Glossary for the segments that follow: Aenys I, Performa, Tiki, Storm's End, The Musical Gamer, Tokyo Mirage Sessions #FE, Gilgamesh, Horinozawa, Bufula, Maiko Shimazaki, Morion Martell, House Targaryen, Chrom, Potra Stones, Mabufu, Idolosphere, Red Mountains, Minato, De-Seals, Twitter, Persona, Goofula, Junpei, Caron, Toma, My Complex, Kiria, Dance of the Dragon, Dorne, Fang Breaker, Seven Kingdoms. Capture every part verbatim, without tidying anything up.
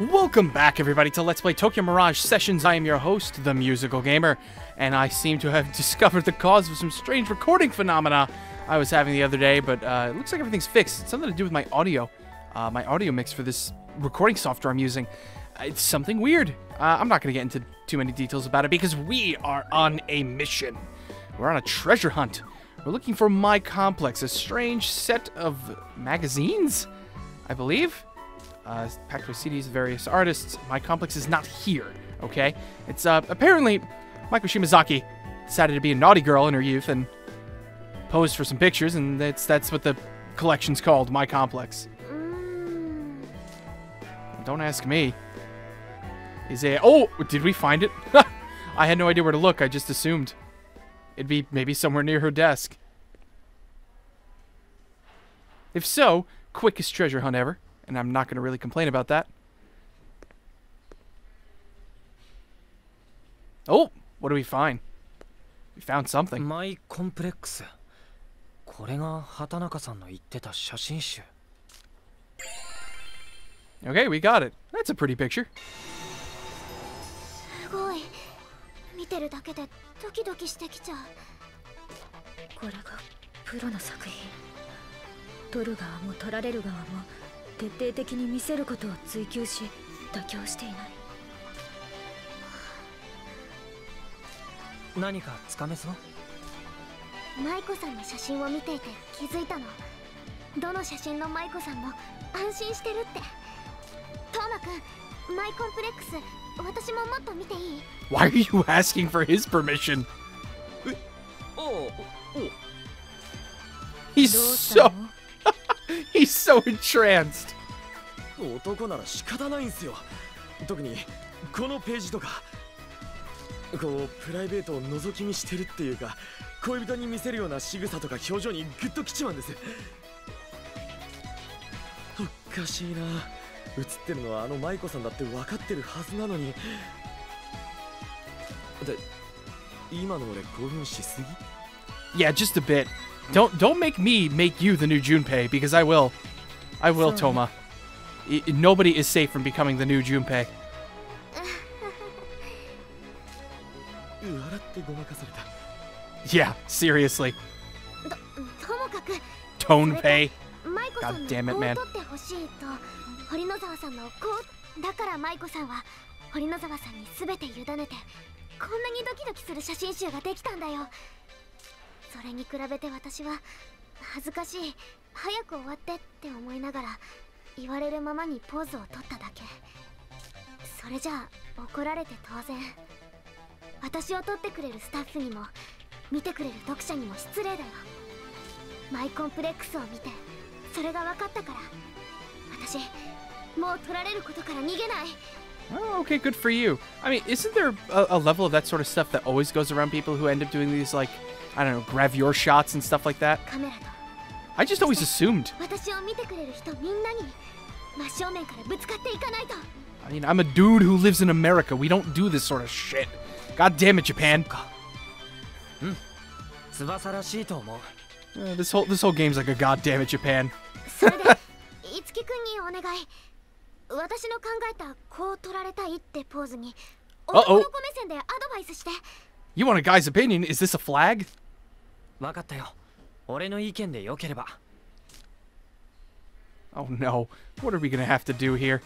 Welcome back, everybody, to Let's Play Tokyo Mirage Sessions. I am your host, The Musical Gamer, and I seem to have discovered the cause of some strange recording phenomena I was having the other day, but uh, it looks like everything's fixed. It's something to do with my audio, uh, my audio mix for this recording software I'm using. It's something weird. Uh, I'm not going to get into too many details about it because we are on a mission. We're on a treasure hunt. We're looking for My Complex, a strange set of magazines, I believe. Uh, packed with C Ds of various artists. My Complex is not here, okay? It's, uh, apparently, Maiko Shimazaki decided to be a naughty girl in her youth and posed for some pictures, and that's, that's what the collection's called, My Complex. Mm. Don't ask me. Is it... Oh! Did we find it? I had no idea where to look, I just assumed. It'd be maybe somewhere near her desk. If so, quickest treasure hunt ever. And I'm not going to really complain about that. Oh! What do we find? We found something. My Complex. Okay, we got it. That's a pretty picture. Why are you asking for his permission? He's so... He's so entranced. Yeah, just a bit. Don't don't make me make you the new Junpei, because I will. I will, Toma. I, nobody is safe from becoming the new Junpei. Yeah, seriously. Tonepei. God damn it, man. Oh, okay, good for you. I mean, isn't there a, a level of that sort of stuff that always goes around people who end up doing these, like, I don't know, gravure shots and stuff like that? I just always assumed. I mean, I'm a dude who lives in America. We don't do this sort of shit. God damn it, Japan. Uh, this whole this whole game's like a god damn it, Japan. Uh-oh. You want a guy's opinion? Is this a flag? Oh no. What are we gonna have to do here?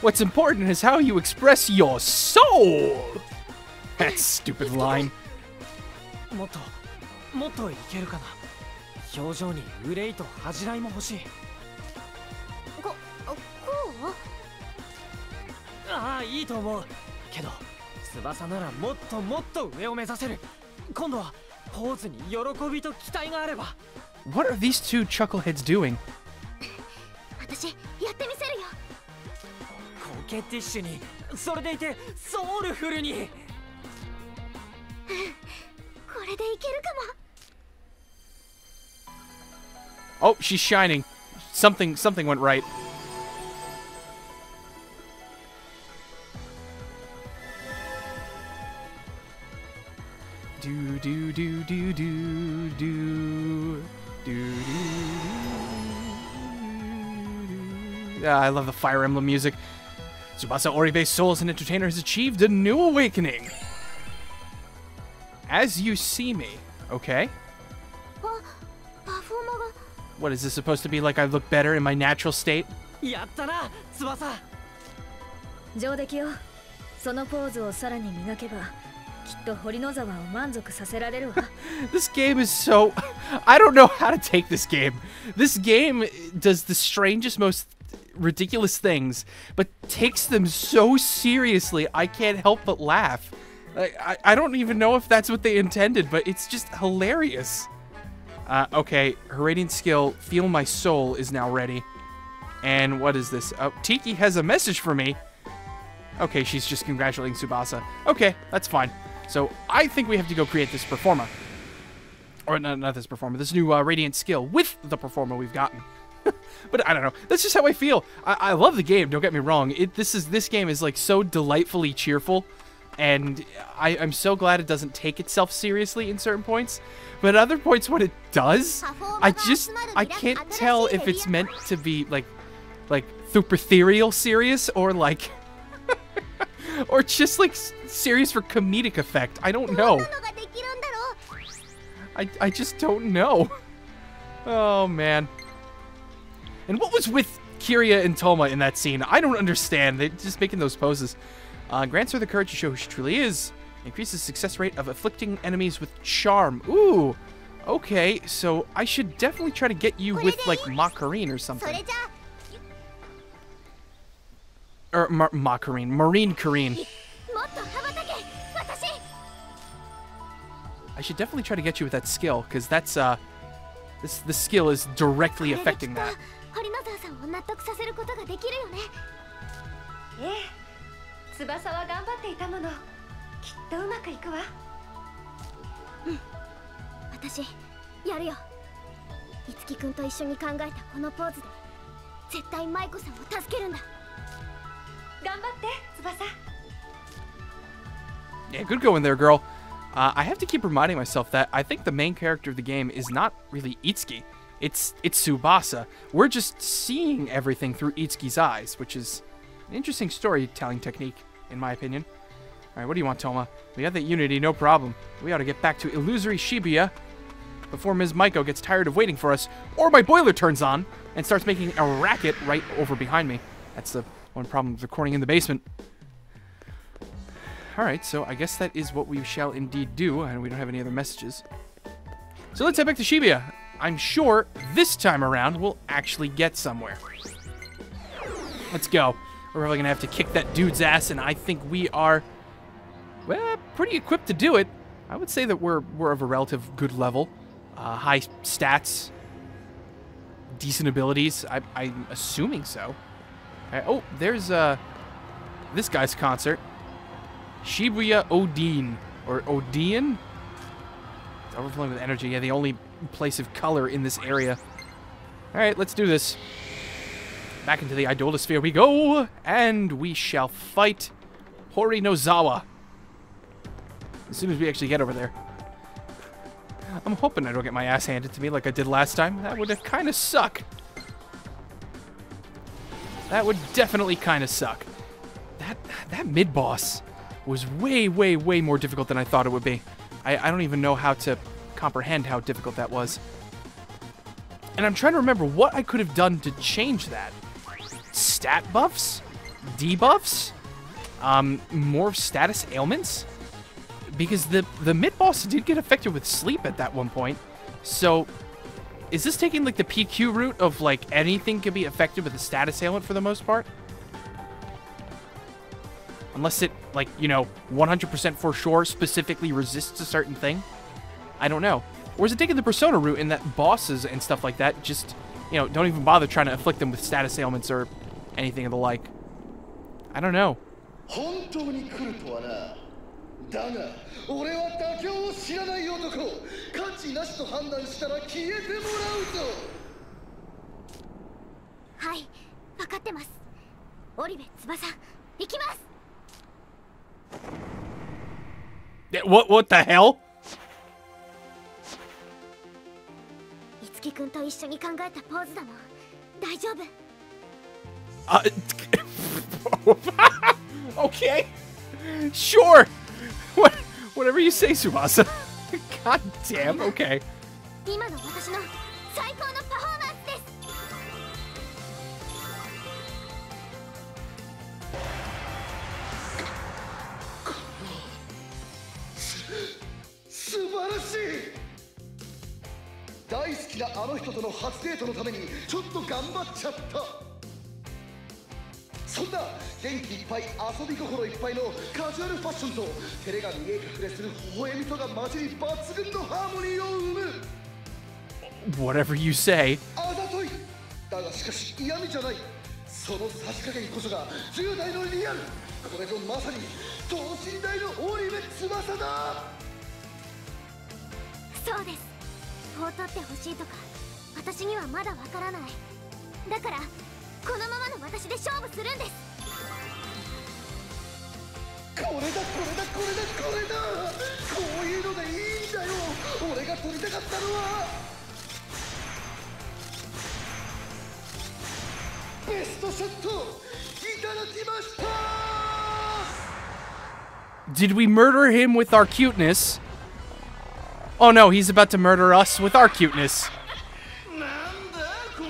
What's important is how you express your soul! That stupid line. What are these two chuckleheads doing? Oh, she's shining. Something something went right. Do do do do do do do do. Ah, I love the Fire Emblem music. Tsubasa Oribe's soul as an entertainer has achieved a new awakening. As you see me, okay? What is this supposed to be like? I look better in my natural state? This game is so... I don't know how to take this game. This game does the strangest, most ridiculous things, but takes them so seriously, I can't help but laugh. I, I, I don't even know if that's what they intended, but it's just hilarious. Uh, okay, her radiant skill, Feel My Soul, is now ready. And what is this? Oh, Tiki has a message for me. Okay, she's just congratulating Tsubasa. Okay, that's fine. So I think we have to go create this Performa. Or no, not this Performa, this new uh, radiant skill with the Performa we've gotten. But I don't know. That's just how I feel. I, I love the game. Don't get me wrong. It this is this game is like so delightfully cheerful, and I, I'm so glad it doesn't take itself seriously in certain points. But at other points, when it does, I just I can't tell if it's meant to be like like super ethereal serious or like or just like serious for comedic effect. I don't know. I I just don't know. Oh man. And what was with Kiria and Toma in that scene? I don't understand. They're just making those poses. Uh, grants her the courage to show who she truly is. Increases success rate of afflicting enemies with charm. Ooh. Okay, so I should definitely try to get you with, like, Macarine or something. Or ma Macarine. Marine Karine. I should definitely try to get you with that skill, because that's, uh... This, this skill is directly affecting that. Yeah, good going there, girl. Uh, I have to keep reminding myself that I think the main character of the game is not really Itsuki. It's it's Tsubasa. We're just seeing everything through Itsuki's eyes, which is an interesting storytelling technique, in my opinion. Alright, what do you want, Toma? We got that unity, no problem. We ought to get back to illusory Shibuya before Miz Maiko gets tired of waiting for us, or my boiler turns on and starts making a racket right over behind me. That's the one problem with recording in the basement. Alright, so I guess that is what we shall indeed do, and we don't have any other messages. So let's head back to Shibuya. I'm sure this time around we'll actually get somewhere. Let's go. We're probably gonna have to kick that dude's ass, and I think we are, well, pretty equipped to do it. I would say that we're we're of a relative good level, uh, high stats, decent abilities. I, I'm assuming so. Right, oh, there's uh, this guy's concert, Shibuya Odin or Odeon. It's overflowing with energy. Yeah, the only place of color in this area. All right, let's do this. Back into the idolosphere we go, and we shall fight Horinozawa as soon as we actually get over there. I'm hoping I don't get my ass handed to me like I did last time. That would kind of suck. That would definitely kind of suck. That that mid boss was way, way, way more difficult than I thought it would be. I, I don't even know how to comprehend how difficult that was. And I'm trying to remember what I could have done to change that. Stat buffs? Debuffs? Um, more status ailments? Because the, the mid-boss did get affected with sleep at that one point. So, is this taking, like, the P Q route of, like, anything could be affected with a status ailment for the most part? Unless it, like, you know, one hundred percent for sure specifically resists a certain thing. I don't know. Or is it taking the Persona route in that bosses and stuff like that just, you know, don't even bother trying to afflict them with status ailments or anything of the like? I don't know. What, what the hell? Uh, okay, sure. What, whatever you say, Tsubasa. God damn. Okay. Whatever you say. Did we murder him with our cuteness? Oh no, he's about to murder us with our cuteness. Philistine.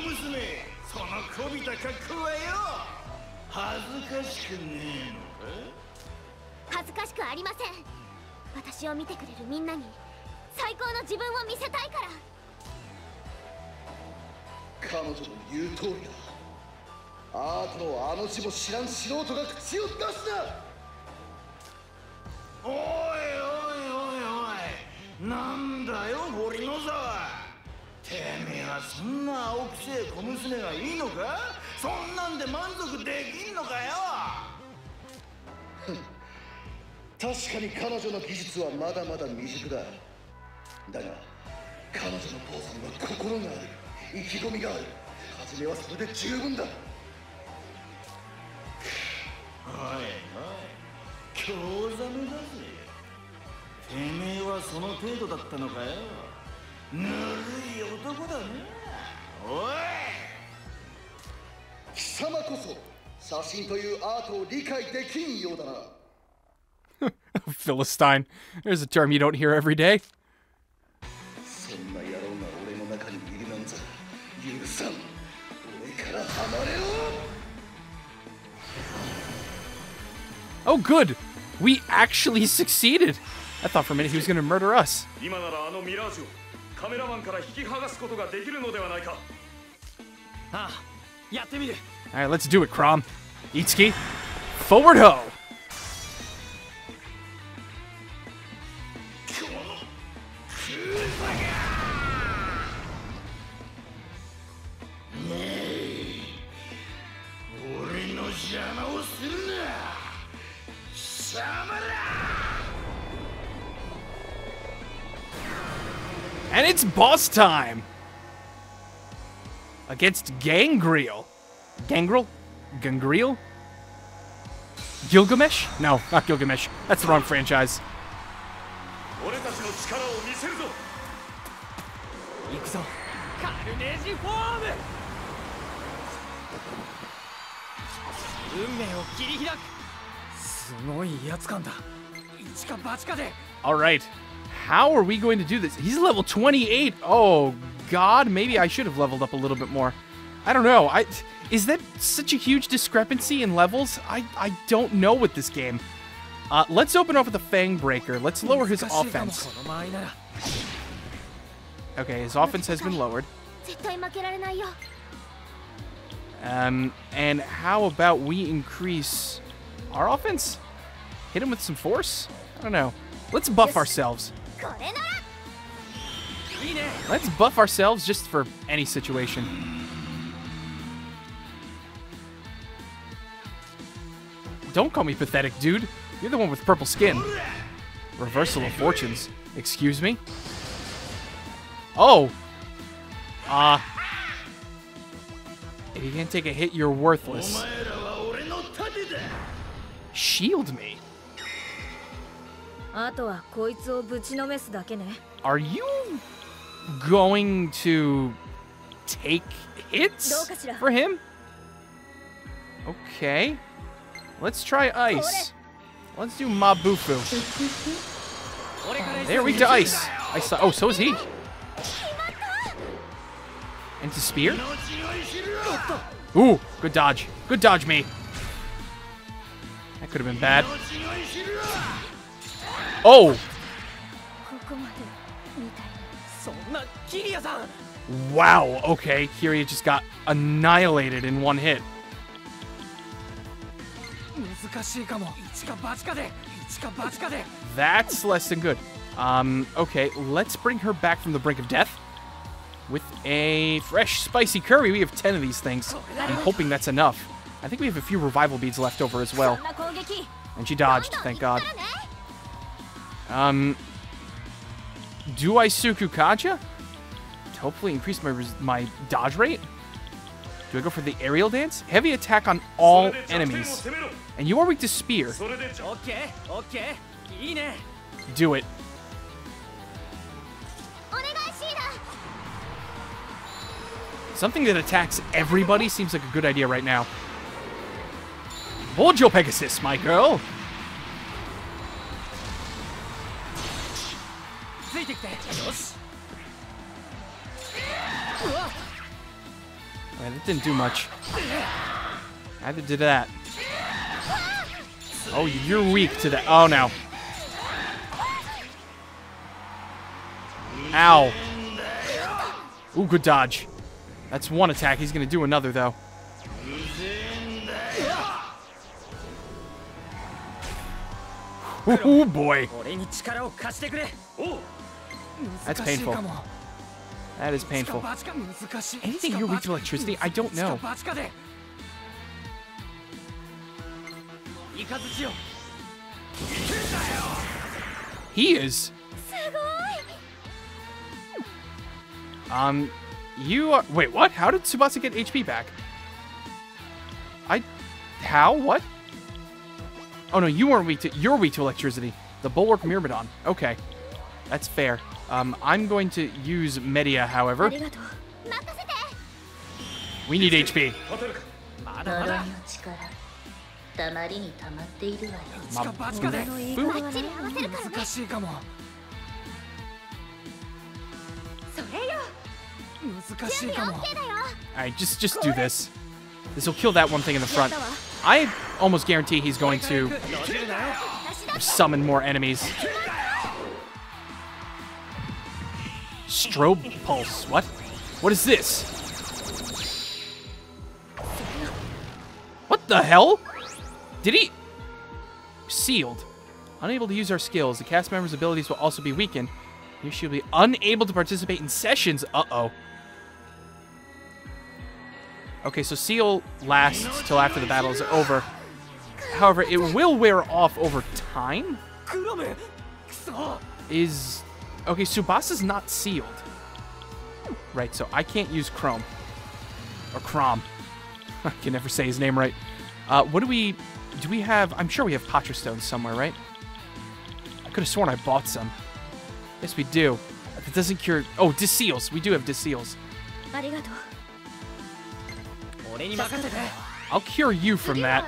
There's a term you don't hear every day. Oh, good! We actually succeeded! I thought for a minute he was going to murder us. Alright, let's do it, Chrom. Itsuki, forward ho! And it's boss time against Gangrel. Gangrel? Gangrel? Gilgamesh? No, not Gilgamesh. That's the wrong franchise. Alright, how are we going to do this? He's level twenty-eight. Oh god, maybe I should have leveled up a little bit more. I don't know. I is that such a huge discrepancy in levels? I, I don't know with this game. Uh, let's open up with a Fang Breaker. Let's lower his offense. Okay, his offense has been lowered. Um, and how about we increase our offense? Hit him with some force? I don't know. Let's buff ourselves. Let's buff ourselves just for any situation. Don't call me pathetic, dude. You're the one with purple skin. Reversal of fortunes. Excuse me? Oh! Ah. Uh, If you can't take a hit, you're worthless. Shield me. Are you going to take hits for him? Okay. Let's try ice. Let's do Mabufu. They're weak to ice. I saw. Oh, so is he. And to spear? Ooh, good dodge. Good dodge, me. That could have been bad. Oh! Wow, okay. Kiria just got annihilated in one hit. That's less than good. Um, okay, let's bring her back from the brink of death. With a fresh, spicy curry, we have ten of these things. I'm hoping that's enough. I think we have a few revival beads left over as well. And she dodged, thank God. Um, do I Rakukaja? To hopefully increase my my dodge rate? Do I go for the aerial dance? Heavy attack on all enemies. And you are weak to spear. Do it. Something that attacks everybody seems like a good idea right now. Hold your Pegasus, my girl! Okay, that didn't do much. Neither did that. Oh, you're weak to that. Oh, no. Ow. Ooh, good dodge. That's one attack. He's going to do another, though. Ooh, boy. That's painful. That is painful. Anything here weak to electricity? I don't know. He is. Um... You are- wait, what? How did Tsubasa get H P back? I- how? What? Oh no, you weren't weak to- you're weak to electricity. The Bulwark Myrmidon. Okay. That's fair. Um, I'm going to use Medea, however. We need H P. Mabufu. Alright, just just do this. This will kill that one thing in the front. I almost guarantee he's going to summon more enemies. Strobe pulse. What? What is this? What the hell? Did he? Sealed. Unable to use our skills. The cast member's abilities will also be weakened. You should be unable to participate in sessions. Uh-oh. Okay, so seal lasts till after the battle is over. However, it will wear off over time. Is... Okay, Tsubasa's not sealed. Right, so I can't use Chrom. Or Chrom. I can never say his name right. Uh, what do we... Do we have... I'm sure we have Potra Stones somewhere, right? I could have sworn I bought some. Yes, we do. It doesn't cure... Oh, De-Seals. We do have De-Seals. I'll cure you from that.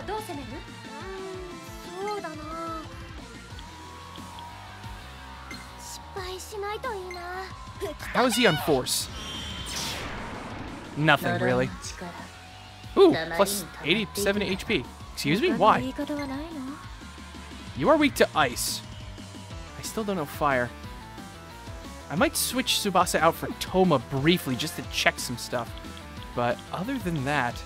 How is he on force? Nothing, really. Ooh, plus eighty-seven H P. Excuse me? Why? You are weak to ice. I still don't know fire. I might switch Tsubasa out for Toma briefly just to check some stuff. But other than that...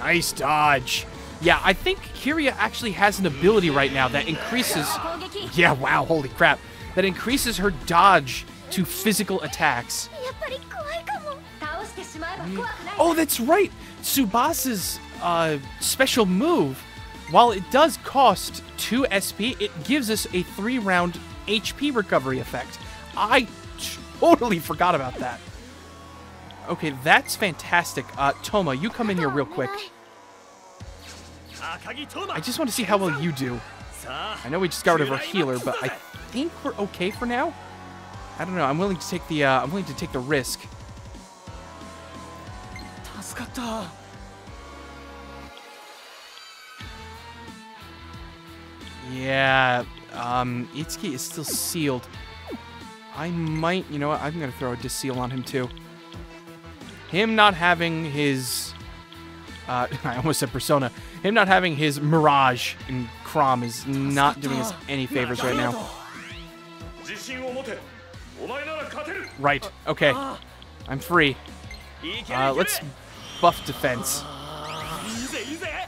Nice dodge! Yeah, I think Kiria actually has an ability right now that increases... Yeah, wow, holy crap. That increases her dodge to physical attacks. Mm. Oh, that's right! Tsubasa's uh, special move... While it does cost two S P, it gives us a three round H P recovery effect. I totally forgot about that. Okay, that's fantastic. Uh, Toma, you come in here real quick. I just want to see how well you do. I know we just got rid of our healer, but I think we're okay for now. I don't know. I'm willing to take the. Uh, I'm willing to take the risk. Yeah. Um, Itsuki is still sealed. I might. You know what? I'm gonna throw a De-Seal on him too. Him not having his. Uh, I almost said Persona. Him not having his Mirage in Chrom is not doing us any favors right now. Right. Okay. I'm free. Uh, let's buff defense.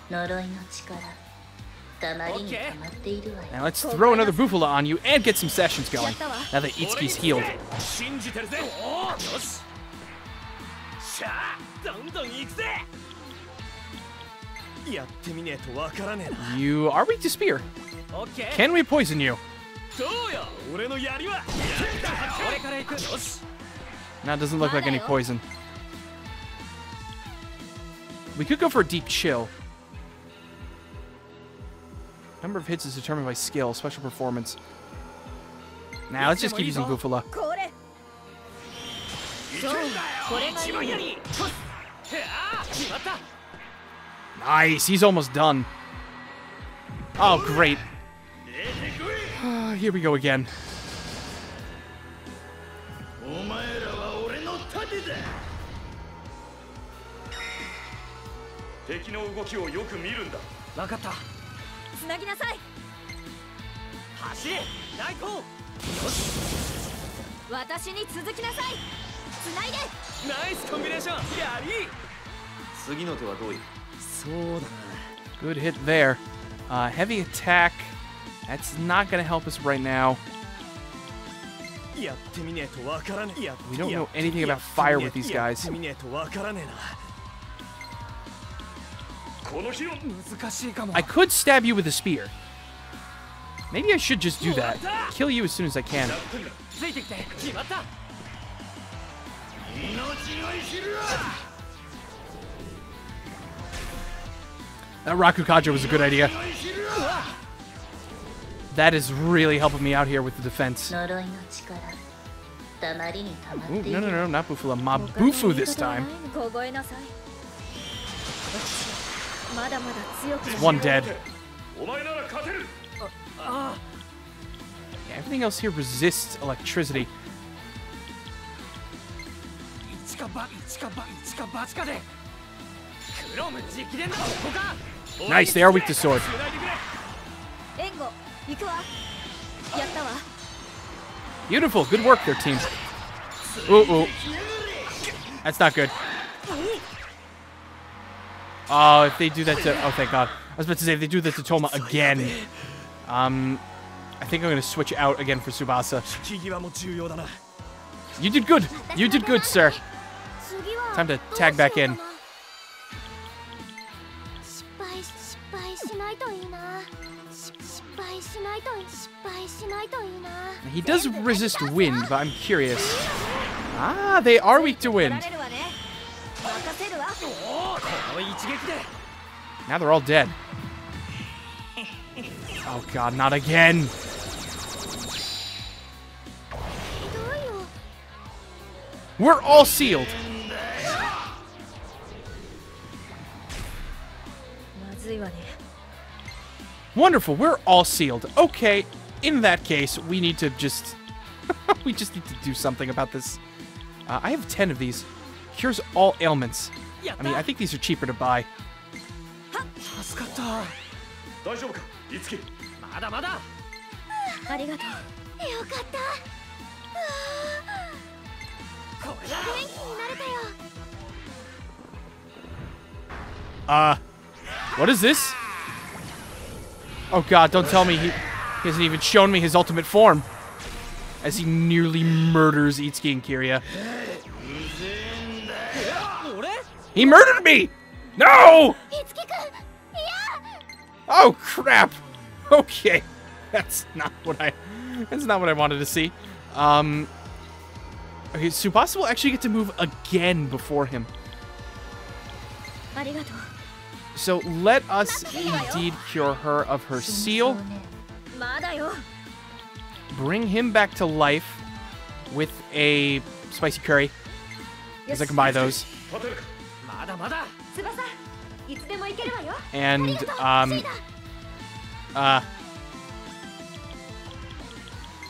Now let's throw another Bufula on you and get some sessions going. Now that Itsuki's healed. You are weak to spear. Can we poison you? Now it doesn't look like any poison. We could go for a deep chill. Number of hits is determined by skill, special performance. Now nah, let's just keep using Goofula. Nice, he's almost done. Oh, great. Uh, here we go again. Good hit there. Uh, heavy attack. That's not going to help us right now. We don't know anything about fire with these guys. I could stab you with a spear. Maybe I should just do that. Kill you as soon as I can. That Rakukaja was a good idea. That is really helping me out here with the defense. Ooh, no, no, no, not Bufula. Mabufu this time. It's one dead. Yeah, everything else here resists electricity. Nice, they are weak to sword. Beautiful, good work there, team. Ooh, ooh. That's not good. Oh, if they do that to... Oh, thank God. I was about to say, if they do that to Toma again, um, I think I'm going to switch out again for Tsubasa. You did good. You did good, sir. Time to tag back in. He does resist wind, but I'm curious. Ah, they are weak to wind. Now they're all dead. Oh God, not again. We're all sealed. Wonderful, we're all sealed. Okay, in that case, we need to just... we just need to do something about this. Uh, I have ten of these. Cures all ailments. I mean, I think these are cheaper to buy. Uh, what is this? Oh God, don't tell me he, he hasn't even shown me his ultimate form. As he nearly murders Itsuki and Kiria. He murdered me! No! Oh crap! Okay, that's not what I. That's not what I wanted to see. Um. Okay, Tsubasa will actually get to move again before him. So let us indeed cure her of her seal. Bring him back to life with a spicy curry, because I can buy those. And, um... Uh...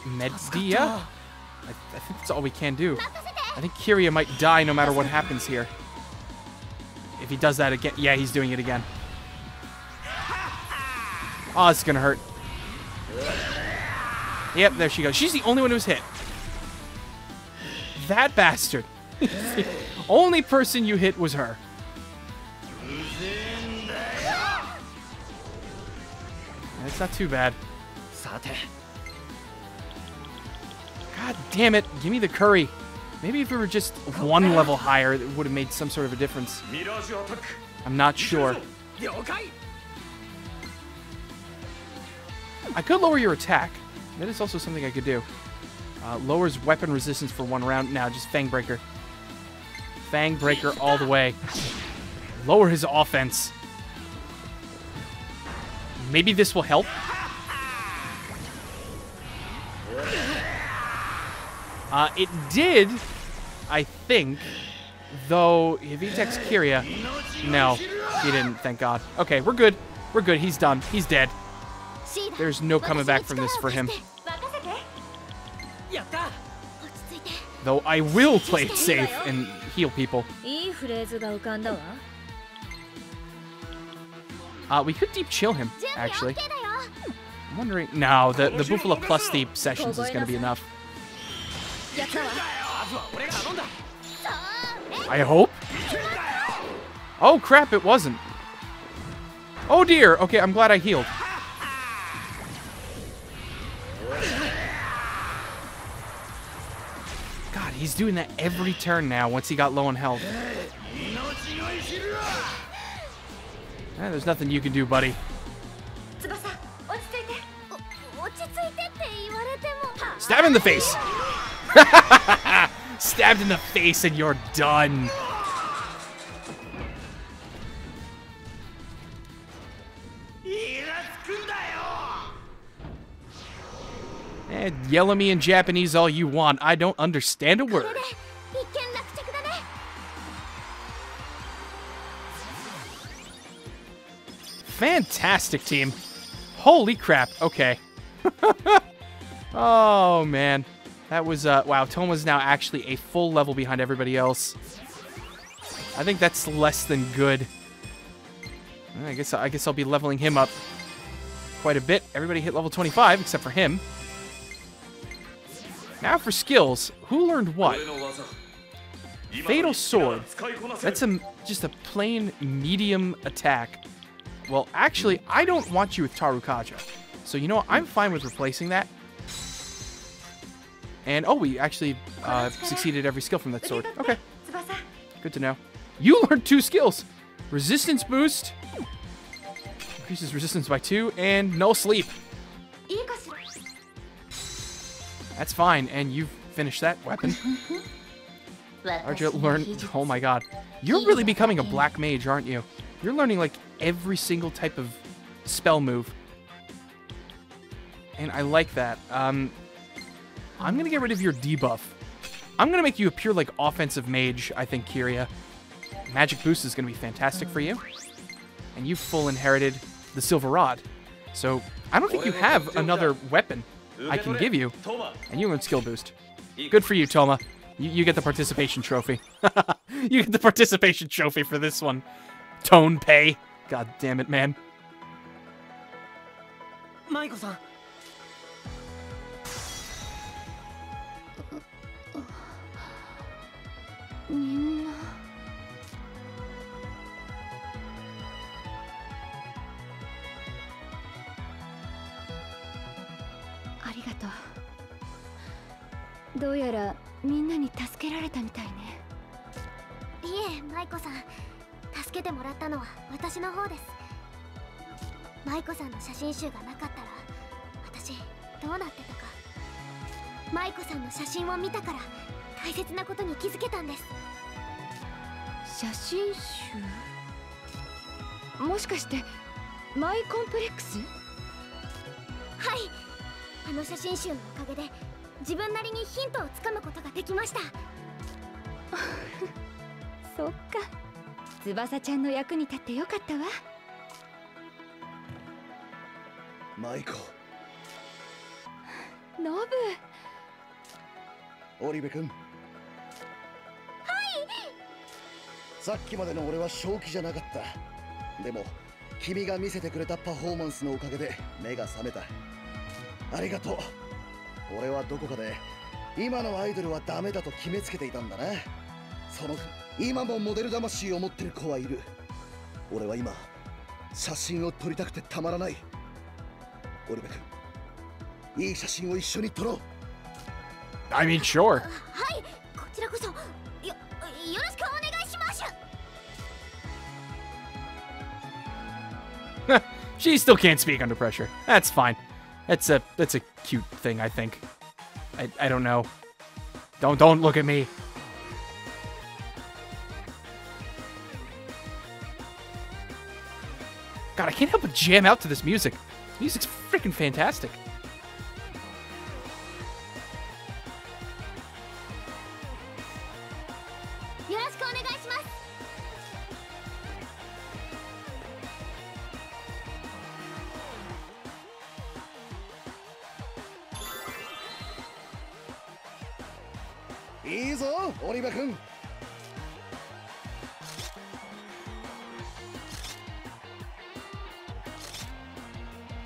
Medea? I, th I think that's all we can do. I think Kiria might die no matter what happens here. If he does that again... Yeah, he's doing it again. Oh, it's gonna hurt. Yep, there she goes. She's the only one who's hit. That bastard. The only person you hit was her. It's not too bad. God damn it. Give me the curry. Maybe if we were just one level higher, it would have made some sort of a difference. I'm not sure. I could lower your attack. That is also something I could do. Uh, lowers weapon resistance for one round. Now, just Fang Breaker. Fang Breaker all the way. Lower his offense. Maybe this will help. Uh, it did, I think, though, if he attacks Kiria, no, he didn't, thank God. Okay, we're good. We're good. He's done. He's dead. There's no coming back from this for him. Though I will play it safe and heal people. Uh, we could deep chill him, actually. I'm wondering... No, the, the Bufula plus deep sessions is going to be enough. I hope. Oh crap, it wasn't. Oh dear. Okay, I'm glad I healed. God, he's doing that every turn now once he got low on health. Eh, there's nothing you can do, buddy. Stab him in the face! Stabbed in the face and you're done. And yell at me in Japanese all you want. I don't understand a word. Fantastic team. Holy crap. Okay. Oh, man. That was, uh, wow, Toma's now actually a full level behind everybody else. I think that's less than good. I guess, I guess I'll be leveling him up quite a bit. Everybody hit level twenty-five, except for him. Now for skills. Who learned what? Fatal Sword. That's a, just a plain medium attack. Well, actually, I don't want you with Tarukaja. So, you know what? I'm fine with replacing that. And, oh, we actually uh, succeeded every skill from that sword. Okay. Good to know. You learned two skills. Resistance boost. Increases resistance by two. And no sleep. That's fine. And you've finished that weapon. Arja learned... Oh, my God. You're really becoming a black mage, aren't you? You're learning, like, every single type of spell move. And I like that. Um... I'm going to get rid of your debuff. I'm going to make you a pure, like, offensive mage, I think, Kiria. Magic boost is going to be fantastic for you. And you've full inherited the Silver Rod. So, I don't think you have another weapon I can give you. And you learn skill boost. Good for you, Toma. You, you get the participation trophy. You get the participation trophy for this one. Tone pay. God damn it, man. Maiko-san. もしかしてマイコンプレックス？はい、あの写真集のおかげで自分なりにヒントをつかむことができました。そっか、翼ちゃんの役に立ってよかったわ。マイコ、ノブ、オリベ君。はい、さっきまでの俺は正気じゃなかった。でも君が見せてくれたパフォーマンスのおかげで目が覚めた。ありがとう。俺はどこかで今のアイドルはダメだと決めつけていたんだな。その今もモデル魂を持ってる子はいる。俺は今写真を撮りたくてたまらない。オリベ君、いい写真を一緒に撮ろう。 I mean sure。 はい、こちらこそ よ, よろしくお願いします。She still can't speak under pressure. That's fine. That's a that's a cute thing, I think. I I don't know. Don't don't look at me. God, I can't help but jam out to this music. This music's freaking fantastic.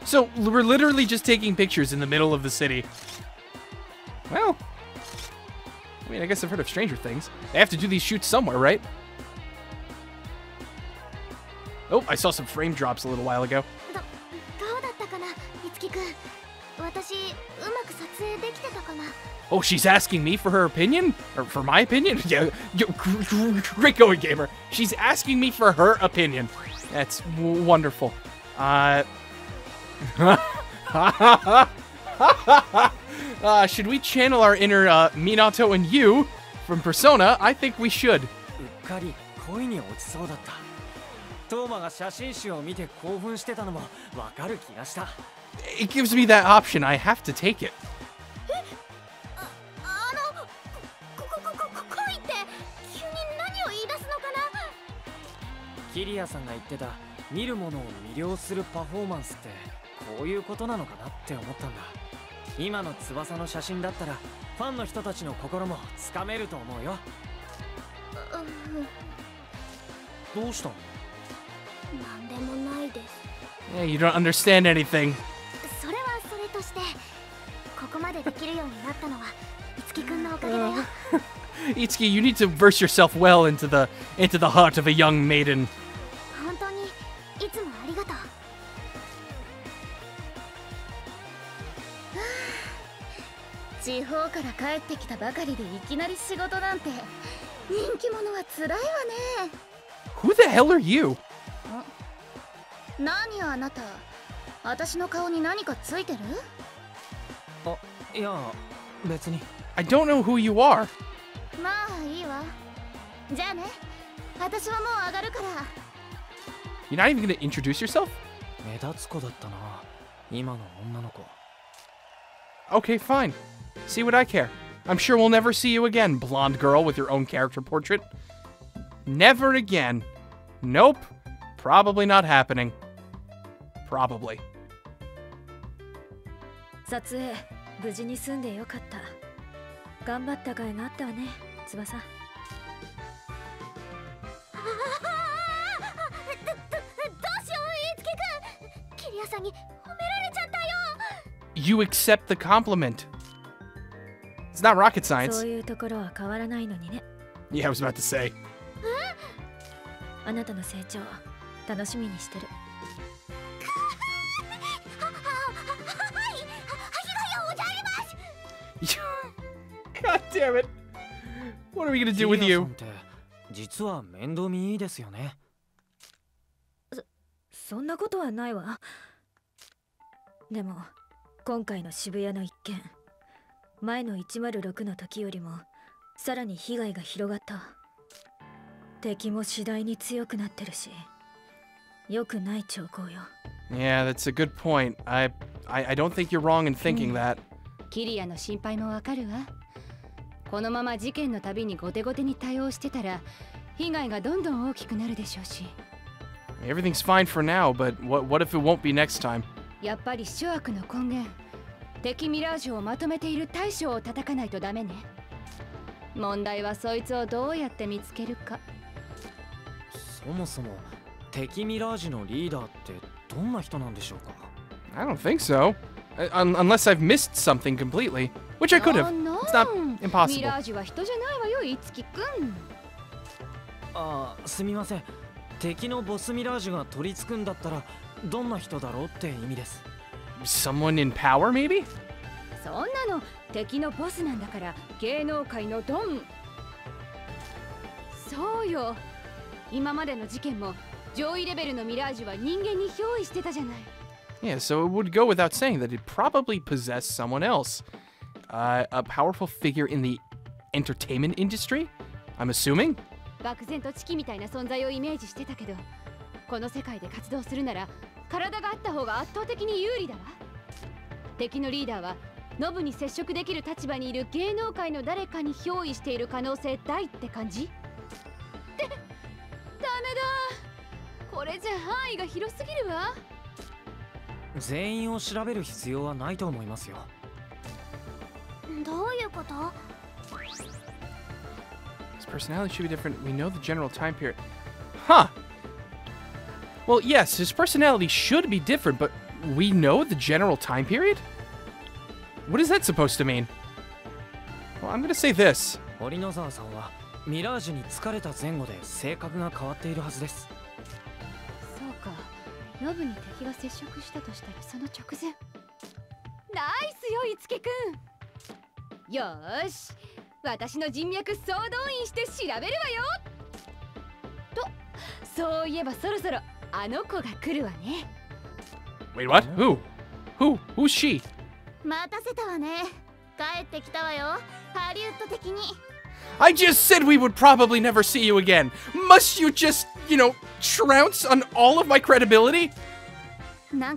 So we're literally just taking pictures in the middle of the city. Well, I mean, I guess I've heard of Stranger Things. They have to do these shoots somewhere, right? Oh, I saw some frame drops a little while ago. Oh, she's asking me for her opinion? Or for my opinion? Yeah, great going, gamer. She's asking me for her opinion. That's wonderful. Uh... uh, should we channel our inner uh, Minato and Yu from Persona? I think we should. It gives me that option. I have to take it. Kiria-san が言ってた見るものを魅了するパフォーマンスってこういうことなのかなって思ったんだ。今の翼の写真だったらファンの人たちの心もつかめると思うよ。どうしたの？なんでもないです。You don't understand anything。それはそれとしてここまでできるようになったのはItsuki君のおかげだよ。Itsuki, you need to verse yourself well into the into the heart of a young maiden. Who the hell are you? I don't know who you are. You're not even going to introduce yourself? Okay, fine. See what I care. I'm sure we'll never see you again, blonde girl with your own character portrait. Never again. Nope. Probably not happening. Probably. You accept the compliment. It's not rocket science. Yeah, I was about to say. God damn it. What are we gonna do with you? Yeah, that's a good point. I, I, I don't think you're wrong in thinking that. Everything's fine for now, but what, what if it won't be next time? I don't think so. Uh, un unless I've missed something completely, which I could have. Oh, no. It's not impossible. Someone in power, maybe? Yeah, so it would go without saying that it probably possessed someone else. Uh, a powerful figure in the entertainment industry, I'm assuming? His personality should be different. We know the general time period. Huh. Well, yes, his personality should be different, but we know the general time period? What is that supposed to mean? Well, I'm gonna say this. Wait, what? Who? Who? Who's she? I just said we would probably never see you again. Must you just, you know, trounce on all of my credibility? Ellie?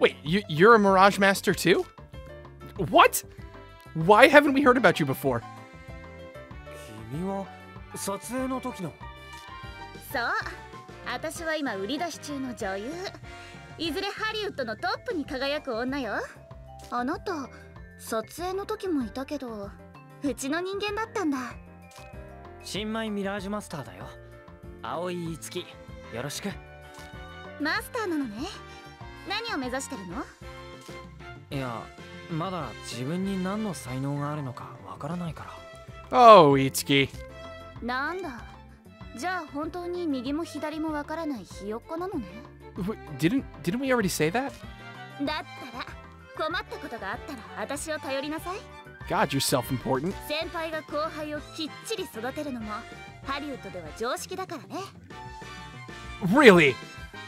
Wait, you, you're a Mirage Master too? What? Why haven't we heard about you before? Oh, Itsuki. Didn't didn't we already say that? God, you're self-important. Really?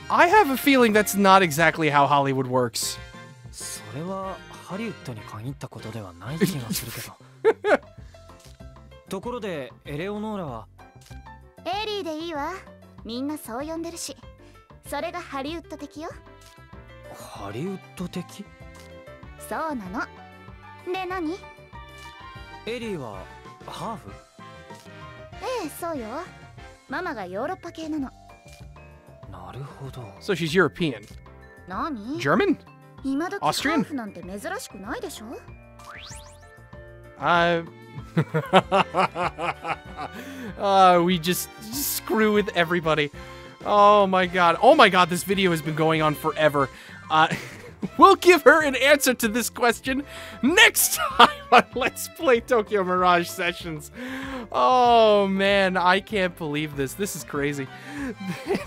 I have a feeling that's not exactly how Hollywood works. So she's European. German? Austrian? Uh, uh, we just, just screw with everybody. Oh my god. Oh my god, this video has been going on forever. Uh, We'll give her an answer to this question next time on Let's Play Tokyo Mirage Sessions. Oh man, I can't believe this. This is crazy.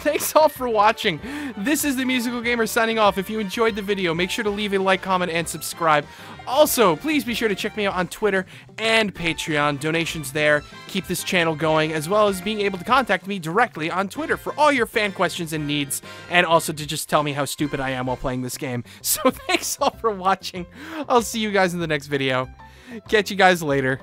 Thanks all for watching. This is The Musical Gamer signing off. If you enjoyed the video, make sure to leave a like, comment, and subscribe. Also, please be sure to check me out on Twitter and Patreon. Donations there keep this channel going, as well as being able to contact me directly on Twitter for all your fan questions and needs, and also to just tell me how stupid I am while playing this game. So thanks all for watching. I'll see you guys in the next video. Catch you guys later.